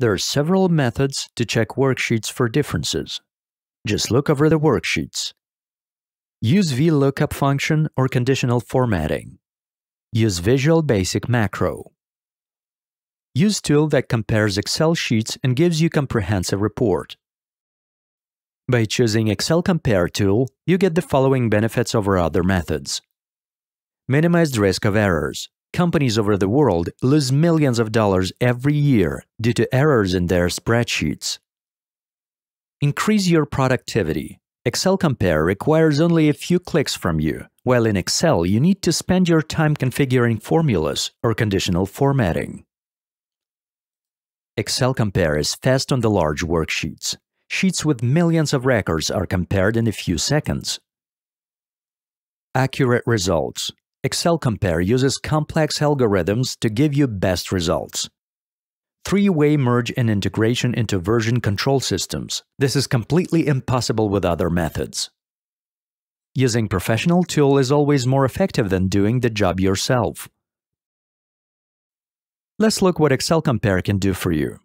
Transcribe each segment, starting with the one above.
There are several methods to check worksheets for differences. Just look over the worksheets. Use VLOOKUP function or conditional formatting. Use Visual Basic Macro. Use tool that compares Excel sheets and gives you comprehensive report. By choosing Excel Compare tool, you get the following benefits over other methods. Minimized risk of errors. Companies over the world lose millions of dollars every year due to errors in their spreadsheets. Increase your productivity. Excel Compare requires only a few clicks from you, while in Excel you need to spend your time configuring formulas or conditional formatting. Excel Compare is fast on the large worksheets. Sheets with millions of records are compared in a few seconds. Accurate results. Excel Compare uses complex algorithms to give you best results. Three-way merge and integration into version control systems. This is completely impossible with other methods. Using professional tool is always more effective than doing the job yourself. Let's look what Excel Compare can do for you.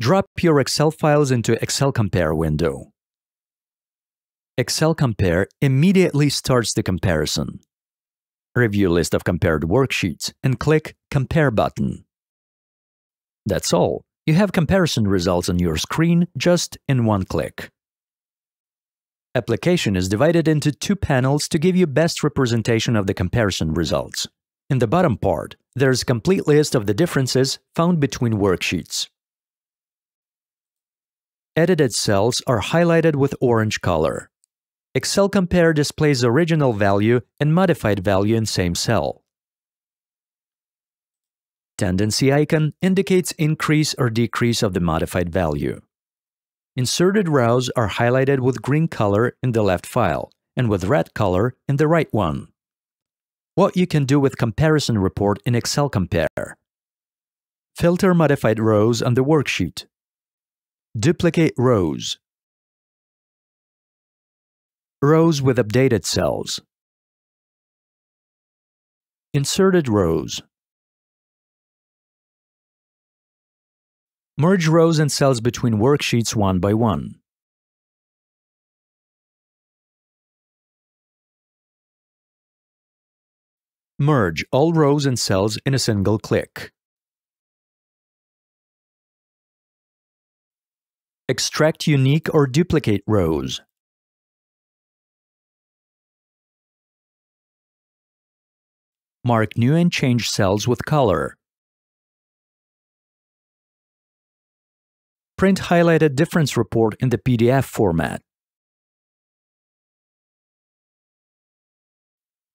Drop your Excel files into Excel Compare window. Excel Compare immediately starts the comparison. Review list of compared worksheets and click Compare button. That's all. You have comparison results on your screen just in one click. Application is divided into two panels to give you best representation of the comparison results. In the bottom part, there's a complete list of the differences found between worksheets. Edited cells are highlighted with orange color. Excel Compare displays original value and modified value in same cell. Tendency icon indicates increase or decrease of the modified value. Inserted rows are highlighted with green color in the left file and with red color in the right one. What you can do with comparison report in Excel Compare. Filter modified rows on the worksheet. Duplicate rows. Rows with updated cells. Inserted rows. Merge rows and cells between worksheets one by one. Merge all rows and cells in a single click. Extract unique or duplicate rows. Mark new and change cells with color. Print highlighted difference report in the PDF format.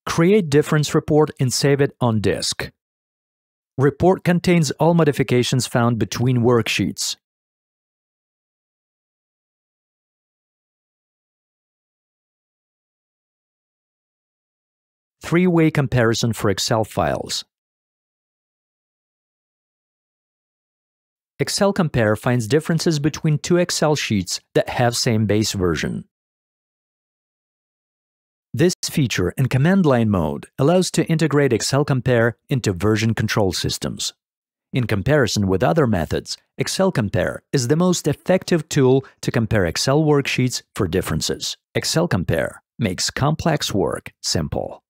Create difference report and save it on disk. Report contains all modifications found between worksheets. Three-way comparison for Excel files. Excel Compare finds differences between two Excel sheets that have same base version. This feature in command line mode allows to integrate Excel Compare into version control systems. In comparison with other methods, Excel Compare is the most effective tool to compare Excel worksheets for differences. Excel Compare makes complex work simple.